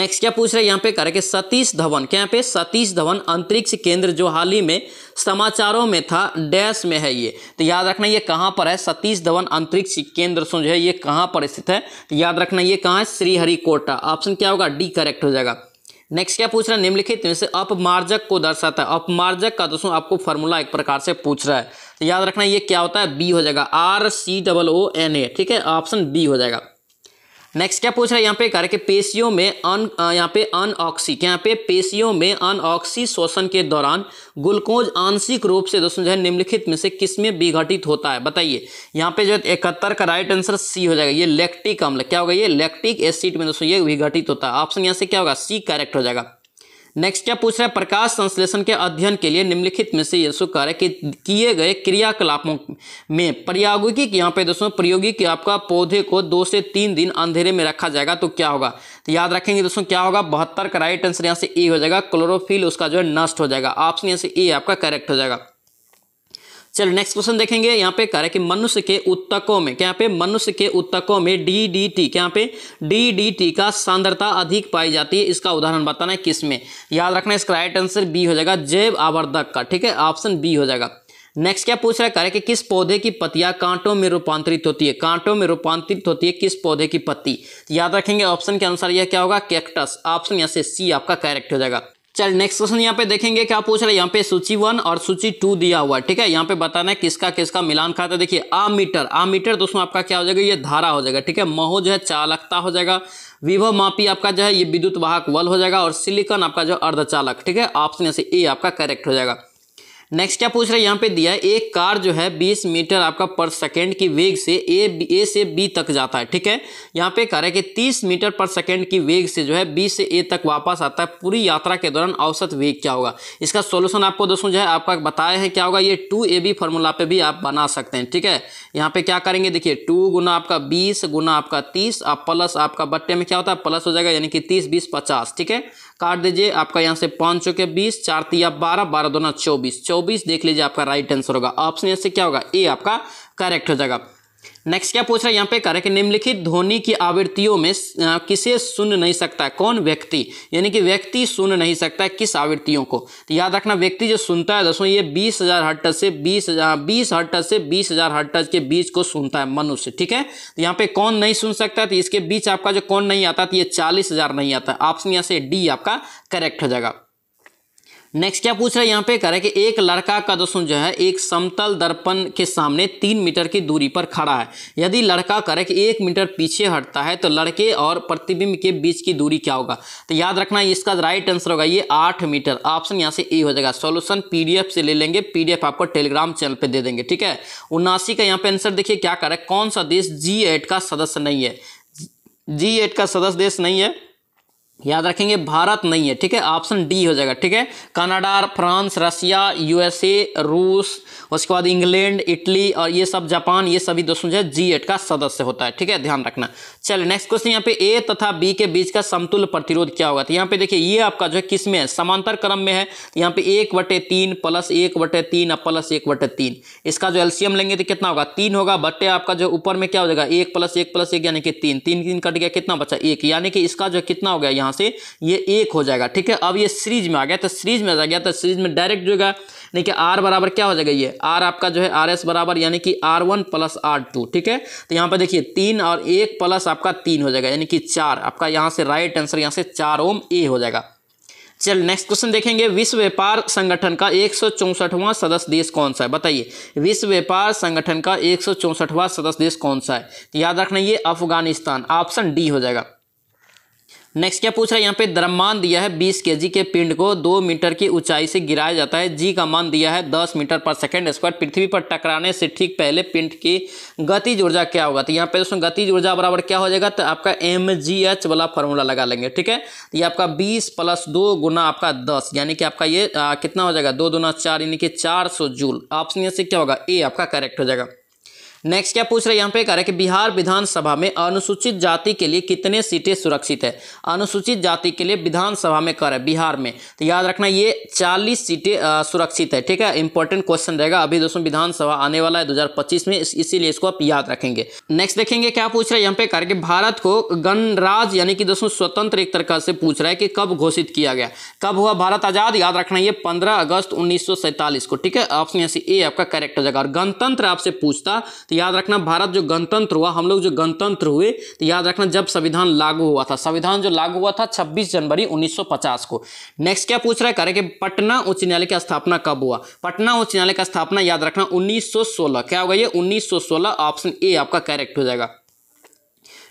नेक्स्ट क्या पूछ रहे हैं यहाँ पे करे कि सतीश धवन, क्या यहाँ पे सतीश धवन अंतरिक्ष केंद्र जो हाल ही में समाचारों में था डैश में है ये, तो याद रखना ये कहाँ पर है। सतीश धवन अंतरिक्ष केंद्र जो है ये कहाँ पर स्थित है, तो याद रखना ये कहाँ है, श्रीहरिकोटा। ऑप्शन क्या होगा, डी करेक्ट हो जाएगा। नेक्स्ट क्या पूछ रहा है, निम्नलिखित में से अपमार्जक को दर्शाता है। अपमार्जक का दोस्तों आपको फॉर्मूला एक प्रकार से पूछ रहा है, तो याद रखना ये क्या होता है, बी हो जाएगा, RCOONA, ठीक है। ऑप्शन बी हो जाएगा। नेक्स्ट क्या पूछ रहा है यहाँ पे कह रहे पेशियों में पेशियों में अनऑक्सी शोषण के दौरान ग्लूकोज आंशिक रूप से दोस्तों जो है निम्नलिखित में से किसमें विघटित होता है, बताइए। यहाँ पे जो 71 का राइट आंसर सी हो जाएगा, ये लैक्टिक अम्ल। क्या होगा ये, लैक्टिक एसिड में दोस्तों ये विघटित होता है। ऑप्शन यहाँ से क्या होगा, सी करेक्ट हो जाएगा। नेक्स्ट क्या पूछ रहा है, प्रकाश संश्लेषण के अध्ययन के लिए निम्नलिखित में से यीशु कह रहे कि किए गए क्रियाकलापों में प्रायोगिक, यहाँ पे दोस्तों प्रायोगिक आपका पौधे को 2 से 3 दिन अंधेरे में रखा जाएगा तो क्या होगा, तो याद रखेंगे दोस्तों क्या होगा, 72 का राइट आंसर यहाँ से ए हो जाएगा। क्लोरोफिल उसका जो है नष्ट हो जाएगा। ऑप्शन यहाँ से ए आपका करेक्ट हो जाएगा। चलो नेक्स्ट क्वेश्चन देखेंगे यहाँ पे कह रहा है कि मनुष्य के उत्तकों में, क्या यहाँ पे मनुष्य के उत्तकों में DDT, क्या यहाँ पे DDT का सांद्रता अधिक पाई जाती है। इसका उदाहरण बताना है किसमें, याद रखना इसका राइट आंसर बी हो जाएगा, जैव आवर्धक का, ठीक है। ऑप्शन बी हो जाएगा। नेक्स्ट क्या पूछ रहा है, कह रहा है कि किस पौधे की पत्तियां कांटों में रूपांतरित होती है। कांटों में रूपांतरित होती है किस पौधे की पत्ती, याद रखेंगे ऑप्शन के अनुसार यह क्या होगा, कैक्टस। ऑप्शन यहाँ से सी आपका करेक्ट हो जाएगा। चल नेक्स्ट क्वेश्चन यहाँ पे देखेंगे क्या पूछ रहा है, यहाँ पे सूची 1 और सूची 2 दिया हुआ, ठीक है। यहाँ पे बताना है किसका किसका मिलान खाता है। देखिए आमीटर, आमीटर दोस्तों आपका क्या हो जाएगा, ये धारा हो जाएगा, ठीक है। महो जो है चालकता हो जाएगा। विभव मापी आपका जो है ये विद्युत वाहक बल हो जाएगा। और सिलिकॉन आपका जो अर्धचालक, ठीक है। ऑप्शन यहाँ से ए आपका करेक्ट हो जाएगा। नेक्स्ट क्या पूछ रहे हैं यहाँ पे दिया है, एक कार जो है 20 मीटर आपका पर सेकेंड की वेग से ए से बी तक जाता है, ठीक है। यहाँ पे कह रहे हैं कि 30 मीटर पर सेकेंड की वेग से जो है बी से ए तक वापस आता है। पूरी यात्रा के दौरान औसत वेग क्या होगा। इसका सोल्यूशन आपको दोस्तों जो है आपका बताया है क्या होगा, ये 2AB फार्मूला पे भी आप बना सकते हैं, ठीक है। यहाँ पे क्या करेंगे, देखिए 2 × 20 × 30 आप प्लस आपका बट्टे में क्या होता है प्लस हो जाएगा, यानी कि 30, 20, 50, ठीक है। काट दीजिए आपका यहाँ से 5 × 20, 4×3 12, 12×2 24, देख लीजिए आपका राइट आंसर होगा। ऑप्शन यहाँ से क्या होगा, ए आपका करेक्ट हो जाएगा। नेक्स्ट क्या पूछ रहा है यहाँ पे कह रहा है कि निम्नलिखित ध्वनि की आवृत्तियों में किसे सुन नहीं सकता है। कौन, व्यक्ति, यानी कि व्यक्ति सुन नहीं सकता है किस आवृत्तियों को। तो याद रखना व्यक्ति जो सुनता है दोस्तों ये 20,000 हर्ट्ज से 20,000 हर्ट्ज के बीच को सुनता है मनुष्य, ठीक है। तो यहाँ पे कौन नहीं सुन सकता है, तो इसके बीच आपका जो कौन नहीं आता, तो ये 40,000 नहीं आता। ऑप्शन यहाँ से डी आपका करेक्ट हो जाएगा। नेक्स्ट क्या पूछ रहा है यहाँ पे कह रहा है कि एक लड़का का दोस्तों जो है एक समतल दर्पण के सामने 3 मीटर की दूरी पर खड़ा है। यदि लड़का करे कि 1 मीटर पीछे हटता है तो लड़के और प्रतिबिंब के बीच की दूरी क्या होगा। तो याद रखना इसका राइट आंसर होगा ये 8 मीटर। ऑप्शन यहाँ से ए हो जाएगा। सोल्यूशन PDF से ले लेंगे, PDF आपको टेलीग्राम चैनल पर दे देंगे, ठीक है। 79 का यहाँ पे आंसर देखिए क्या करे, कौन सा देश G8 का सदस्य नहीं है। G8 का सदस्य देश नहीं है याद रखेंगे भारत नहीं है, ठीक है, ऑप्शन डी हो जाएगा, ठीक है। कनाडा, फ्रांस, रसिया, यूएसए, रूस, उसके बाद इंग्लैंड, इटली और ये सब जापान, ये सभी दोस्तों जो है G8 का सदस्य होता है, ठीक है, ध्यान रखना। चलिए नेक्स्ट क्वेश्चन, यहाँ पे A तथा B के बीच का समतुल्य प्रतिरोध क्या होगा। तो यहाँ पे देखिए ये आपका जो है किस में है, समांतर क्रम में है। यहाँ पे 1/3 प्लस 1/3 प्लस 1/3, इसका जो एलसीएम लेंगे तो कितना होगा, 3 होगा बटे आपका जो ऊपर में क्या हो जाएगा 1 प्लस 1 यानी कि 3 कट गया, कितना बचा 1, यानी कि इसका जो कितना हो गया यहाँ से ये 1 हो जाएगा, ठीक है। अब ये सीरीज में आ गया, तो सीरीज में आ गया तो सीरीज में डायरेक्ट जो है यानी कि R बराबर क्या हो जाएगा, ये R आपका जो है RS बराबर यानी कि R1 प्लस R2, ठीक है। तो यहाँ पर देखिए 3 और 1 प्लस आपका 3 हो जाएगा यानी कि 4, आपका यहाँ से राइट आंसर यहाँ से 4 ओम A हो जाएगा। चल नेक्स्ट क्वेश्चन देखेंगे, विश्व व्यापार संगठन का 164वां सदस्य देश कौन सा है, बताइए। विश्व व्यापार संगठन का 164वां सदस्य देश कौन सा है, याद रखना ये अफगानिस्तान, ऑप्शन डी हो जाएगा। नेक्स्ट क्या पूछ रहा है, यहाँ पे द्रव्यमान दिया है 20 केजी के पिंड को 2 मीटर की ऊंचाई से गिराया जाता है, जी का मान दिया है 10 मीटर पर सेकंड स्क्वायर, पृथ्वी पर टकराने से ठीक पहले पिंड की गतिज ऊर्जा क्या होगा। तो यहाँ पे दोस्तों गतिज ऊर्जा बराबर क्या हो जाएगा, तो आपका mgh वाला फॉर्मूला लगा लेंगे, ठीक है। तो ये आपका 20 + 2 × 10 यानी कि आपका ये कितना हो जाएगा 2 × 4 यानी कि 400 जूल, ऑप्शन यहाँ से क्या होगा ए आपका करेक्ट हो जाएगा। नेक्स्ट क्या पूछ रहे हैं, यहाँ पे कह रहा है कि बिहार विधानसभा में अनुसूचित जाति के लिए कितने सीटें सुरक्षित है। अनुसूचित जाति के लिए विधानसभा में कर है बिहार में, तो याद रखना ये 40 सीटें सुरक्षित है, ठीक है, इंपॉर्टेंट क्वेश्चन रहेगा। अभी दोस्तों विधानसभा आने वाला है 2025 में, इसीलिए इसको आप याद रखेंगे। नेक्स्ट देखेंगे क्या पूछ रहे हैं, यहाँ पे कह रहा है कि भारत को गणराज्य यानी कि दोस्तों स्वतंत्र एक तरह से पूछ रहा है कि कब घोषित किया गया, कब हुआ भारत आजाद, याद रखना ये 15 अगस्त 1947 को, ठीक है, ऑप्शन यहाँ से ए आपका करेक्ट हो जाएगा। और गणतंत्र आपसे पूछता तो याद रखना भारत जो गणतंत्र हुआ, हम लोग जो गणतंत्र हुए, तो याद रखना जब संविधान लागू हुआ था, संविधान जो लागू हुआ था 26 जनवरी 1950 को। नेक्स्ट क्या पूछ रहा है, कह रहे कि पटना उच्च न्यायालय की स्थापना कब हुआ। पटना उच्च न्यायालय का स्थापना याद रखना 1916, क्या होगा ये 1916, ऑप्शन ए आपका करेक्ट हो जाएगा।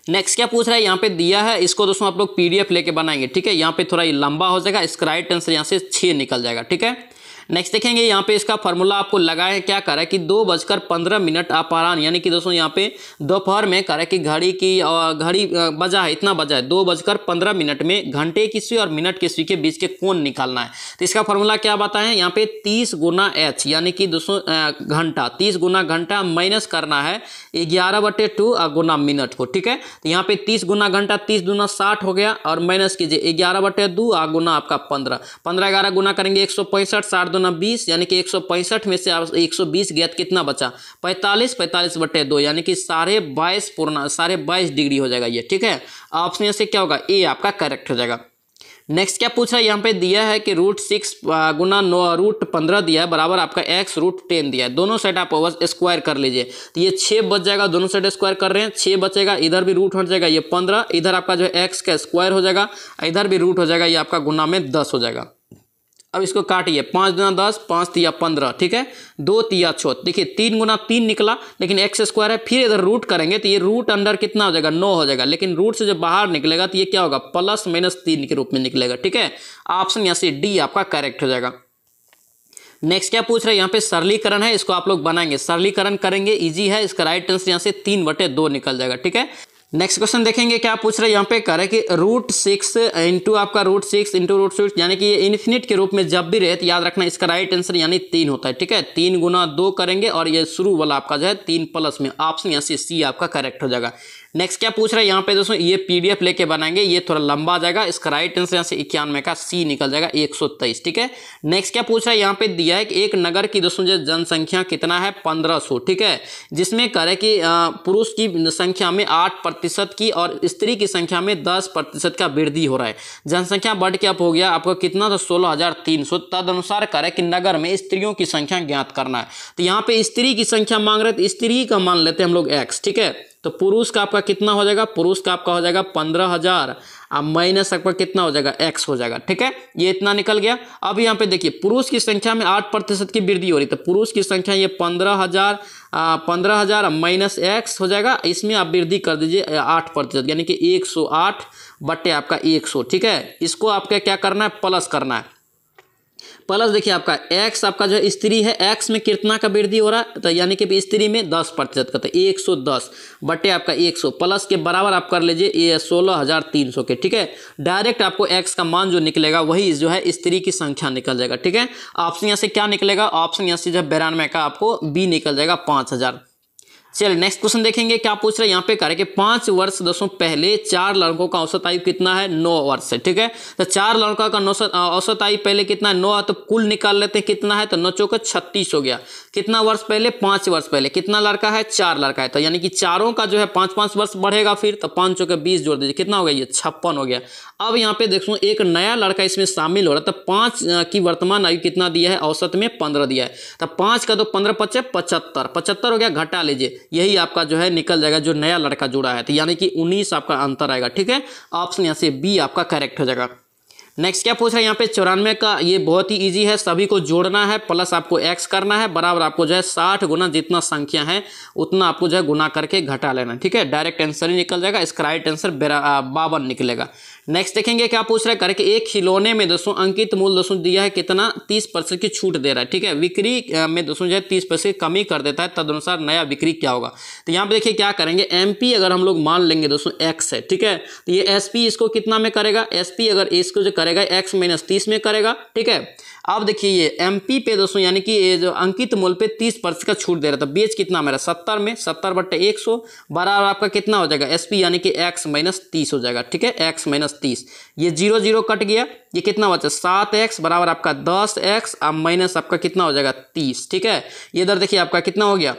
नेक्स्ट क्या पूछ रहा है, यहाँ पे दिया है, इसको दोस्तों आप लोग PDF लेके बनाएंगे, ठीक है, यहाँ पे थोड़ा ये लंबा हो जाएगा, इसका राइट आंसर यहाँ से 6 निकल जाएगा, ठीक है। नेक्स्ट देखेंगे यहाँ पे इसका फॉर्मूला आपको लगाया क्या कर रहा है कि 2:15 अपराह्न यानी कि दोस्तों यहाँ पे दोपहर में कर रहा है कि घड़ी की घड़ी बजा है, इतना बजा है 2:15 में घंटे की सुई और मिनट की सुई के बीच के कोण निकालना है। तो इसका फॉर्मूला क्या बताएं, यहाँ पे 30 × h यानी कि दोस्तों घंटा, 30 × घंटा माइनस करना है 11/2 गुना मिनट को, ठीक है। तो यहाँ पे 30 × घंटा 30 × 60 हो गया और माइनस कीजिए 11/2 गुना आपका 15, 11 गुना करेंगे 165, 20 यानी कि 165 में से 120 गया, कितना बचा 45, 45/2 यानी कि 22.5 डिग्री हो जाएगा ये, ठीक है, ऑप्शन यहाँ से क्या होगा ए आपका करेक्ट हो जाएगा। नेक्स्ट क्या पूछा है, यहाँ पे दिया है कि √6 × √15 दिया है बराबर आपका x √10 दिया है, दोनों साइड आप ओवर स्क्वायर कर लीजिए, तो ये 6 बच जाएगा, दोनों साइड स्क्वायर कर रहे हैं 6 बचेगा, इधर भी रूट हट जाएगा ये 15, इधर आपका जो है x का स्क्वायर हो जाएगा, इधर भी रूट हो जाएगा, ये आपका गुना में 10 हो जाएगा। अब इसको काटिए 5 × 10, 5 × 3 = 15, ठीक है, 2 × 3 = 6, देखिए 3 × 3 निकला लेकिन x स्क्वायर है, फिर इधर रूट करेंगे तो ये रूट अंडर कितना हो जाएगा 9 हो जाएगा, लेकिन रूट से जब बाहर निकलेगा तो ये क्या होगा +- 3 के रूप में निकलेगा, ठीक है, ऑप्शन यहाँ से डी आपका करेक्ट हो जाएगा। नेक्स्ट क्या पूछ रहे हैं, यहाँ पे सरलीकरण है, इसको आप लोग बनाएंगे, सरलीकरण करेंगे, इजी है, इसका राइट आंसर यहाँ से 3/2 निकल जाएगा, ठीक है। नेक्स्ट क्वेश्चन देखेंगे क्या पूछ रहे हैं, यहाँ पे कह रहे हैं कि √6 × √6 यानी कि ये इन्फिनिट के रूप में जब भी रहे तो याद रखना इसका राइट आंसर यानी 3 होता है, ठीक है, 3 × 2 करेंगे और ये शुरू वाला आपका जो है 3+ में, ऑप्शन यहाँ से सी आपका करेक्ट हो जाएगा। नेक्स्ट क्या पूछ रहा है, यहाँ पे दोस्तों ये PDF लेके बनाएंगे, ये थोड़ा लंबा जाएगा, इसका राइट आंसर यहाँ से 91 का सी निकल जाएगा, 123, ठीक है। नेक्स्ट क्या पूछ रहा है, यहाँ पे दिया है कि एक नगर की दोस्तों जनसंख्या कितना है 1500, ठीक है, जिसमें कह रहे कि पुरुष की संख्या में 8% की और स्त्री की संख्या में 10% का वृद्धि हो रहा है, जनसंख्या बढ़ के आप हो गया आपका कितना था 16,300, तद अनुसार कह रहे कि नगर में स्त्रियों की संख्या ज्ञात करना है। तो यहाँ पे स्त्री की संख्या मांग रहे, स्त्री का मान लेते हैं हम लोग x, ठीक है, तो पुरुष का आपका कितना हो जाएगा, पुरुष का आपका हो जाएगा 15,000 और माइनस आपका कितना हो जाएगा x हो जाएगा, ठीक है, ये इतना निकल गया। अब यहाँ पे देखिए पुरुष की संख्या में 8% की वृद्धि हो रही, तो पुरुष की संख्या ये 15,000 माइनस x हो जाएगा, इसमें आप वृद्धि कर दीजिए 8% यानी कि 108 बटे आपका 100, ठीक है, इसको आपका क्या करना है प्लस करना है, प्लस देखिए आपका एक्स आपका जो स्त्री है, एक्स में कितना का वृद्धि हो रहा है, तो यानी कि स्त्री में 10% का, तो 110 बटे आपका 100 प्लस के बराबर आप कर लीजिए ये 16,300 के। ठीक है, डायरेक्ट आपको एक्स का मान जो निकलेगा वही जो है स्त्री की संख्या निकल जाएगा। ठीक है, ऑप्शन यहाँ से क्या निकलेगा, ऑप्शन यहाँ से जो 92 का आपको बी निकल जाएगा 5,000। चलिए नेक्स्ट क्वेश्चन देखेंगे क्या पूछ रहे हैं यहाँ पे, कह रहे कि 5 वर्ष दसों पहले 4 लड़कों का औसत आयु कितना है, 9 वर्ष है। ठीक है, तो 4 लड़कों का औसत आयु पहले कितना है 9 है, तो कुल निकाल लेते हैं कितना है, तो 9 चौका 36 हो गया। कितना वर्ष पहले, 5 वर्ष पहले। कितना लड़का है, 4 लड़का है, तो यानी कि चारों का जो है 5-5 वर्ष बढ़ेगा फिर, तो 5 चौके 20 जोड़ दीजिए, कितना हो गया ये 56 हो गया। अब यहाँ पे देखो एक नया लड़का इसमें शामिल हो रहा है, तो 5 की वर्तमान आयु कितना दिया है, औसत में 15 दिया है, तो 5 का 2 15 5 75 हो गया, घटा लीजिए, यही आपका जो है निकल जाएगा जो नया लड़का जुड़ा है, तो यानी कि 19 आपका अंतर आएगा। ठीक है, ऑप्शन यहाँ से बी आपका करेक्ट हो जाएगा। नेक्स्ट क्या पूछ रहा है यहाँ पे 94 का, ये बहुत ही इजी है, सभी को जोड़ना है प्लस आपको एक्स करना है बराबर आपको जो है 60 गुना जितना संख्या है उतना आपको जो है गुना करके घटा लेना। ठीक है, डायरेक्ट आंसर ही निकल जाएगा, इसका राइट आंसर 52 निकलेगा। नेक्स्ट देखेंगे क्या पूछ रहा है, करके एक खिलौने में दोस्तों अंकित मूल दोस्तों दिया है कितना, 30% की छूट दे रहा है। ठीक है, बिक्री में दोस्तों जो है 30% कमी कर देता है, तदनुसार नया बिक्री क्या होगा, तो यहाँ पे देखिए क्या करेंगे, एमपी अगर हम लोग मान लेंगे दोस्तों एक्स है। ठीक है, तो ये एसपी इसको कितना में करेगा, एसपी अगर इसको जो करेगा एक्स -30 में करेगा। ठीक है, अब देखिए ये एमपी पे दोस्तों यानी कि ये जो अंकित मूल पे 30% का छूट दे रहा था, बेच कितना मेरा 70 में, 70 बटे 100 बराबर आपका कितना हो जाएगा, एसपी यानी कि एक्स -30 हो जाएगा। ठीक है, एक्स -30, ये 0 0 कट गया, ये कितना बचा 7x बराबर आपका 10x और माइनस आपका कितना हो जाएगा 30। ठीक है, इधर देखिए आपका कितना हो गया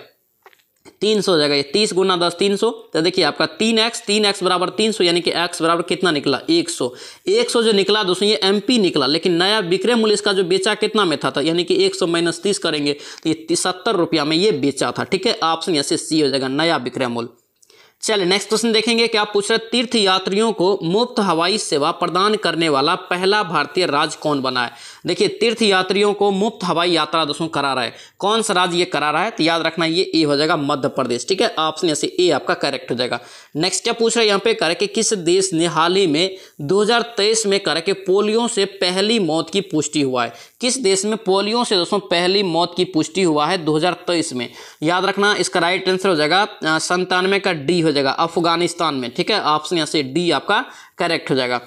300 हो जाएगा, ये 30 गुना 10 300, तो देखिए आपका 3x बराबर 300, यानी कि x बराबर कितना निकला 100 जो निकला दोस्तों ये एमपी निकला, लेकिन नया विक्रय मूल्य इसका जो बेचा कितना में था, यानी कि 100 -30 करेंगे तो ये 70 रुपया में ये बेचा था। ठीक है, ऑप्शन यहाँ से सी हो जाएगा नया विक्रय मूल्य। चलिए नेक्स्ट क्वेश्चन देखेंगे क्या पूछ रहे, तीर्थ यात्रियों को मुफ्त हवाई सेवा प्रदान करने वाला पहला भारतीय राज्य कौन बना है। देखिए तीर्थ यात्रियों को मुफ्त हवाई यात्रा दोस्तों करा रहा है, कौन सा राज्य ये करा रहा है, तो याद रखना ये ए हो जाएगा मध्य प्रदेश। ठीक है, ऑप्शन यहाँ से ए आपका करेक्ट हो जाएगा। नेक्स्ट क्या पूछ रहे हैं यहाँ पे, करके किस देश ने हाल ही में 2023 में करके पोलियो से पहली मौत की पुष्टि हुआ है, किस देश में पोलियो से दोस्तों पहली मौत की पुष्टि हुआ है 2023 में, याद रखना इसका राइट आंसर हो जाएगा 97 का डी जाएगा अफगानिस्तान में। ठीक है, ऑप्शन यहां से डी आपका करेक्ट हो जाएगा।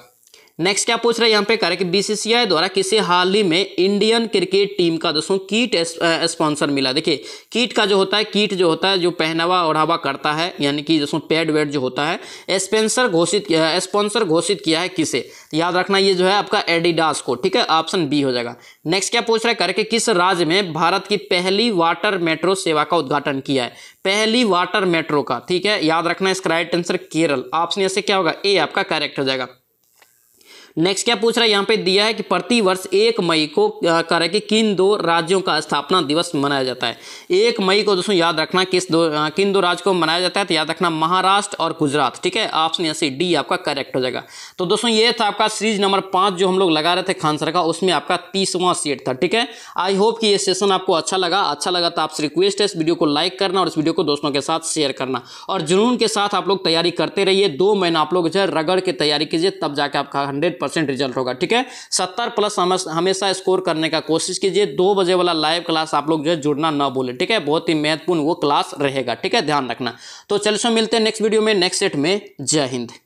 नेक्स्ट क्या पूछ रहे हैं यहाँ पे, करें कि बीसीसीआई द्वारा किसे हाल ही में इंडियन क्रिकेट टीम का दोस्तों किट स्पॉन्सर मिला। देखिए किट का जो होता है, किट जो होता है जो पहनावा ओढ़ावा करता है, यानी कि दोस्तों पैड वेड जो होता है, स्पॉन्सर घोषित किया है किसे, याद रखना ये जो है आपका एडिडास को। ठीक है, ऑप्शन बी हो जाएगा। नेक्स्ट क्या पूछ रहा है, करें कि किस राज्य में भारत की पहली वाटर मेट्रो सेवा का उद्घाटन किया है, पहली वाटर मेट्रो का। ठीक है, याद रखना इसका राइट आंसर केरल। ऑप्शन यहाँ से क्या होगा, ए आपका करेक्ट हो जाएगा। नेक्स्ट क्या पूछ रहा है यहाँ पे, दिया है कि प्रति वर्ष 1 मई को करें कि किन दो राज्यों का स्थापना दिवस मनाया जाता है। 1 मई को दोस्तों याद रखना किन दो राज्यों को मनाया जाता है, तो याद रखना महाराष्ट्र और गुजरात। ठीक है, ऑप्शन यहाँ से डी आपका करेक्ट हो जाएगा। तो दोस्तों ये था आपका सीरीज नंबर 5 जो हम लोग लगा रहे थे खान सर का, उसमें आपका 30वां सेट था। ठीक है, आई होप कि ये सेशन आपको अच्छा लगा तो आपसे रिक्वेस्ट है इस वीडियो को लाइक करना और इस वीडियो को दोस्तों के साथ शेयर करना, और जुनून के साथ आप लोग तैयारी करते रहिए। 2 महीना आप लोग जो है रगड़ के तैयारी कीजिए, तब जाके आपका 100% रिजल्ट होगा। ठीक है, 70+ हमेशा स्कोर करने का कोशिश कीजिए। 2 बजे वाला लाइव क्लास आप लोग जो है जुड़ना ना भूलें। ठीक है, बहुत ही महत्वपूर्ण वो क्लास रहेगा। ठीक है, ध्यान रखना। तो चलिए मिलते हैं नेक्स्ट वीडियो में, नेक्स्ट सेट में। जय हिंद।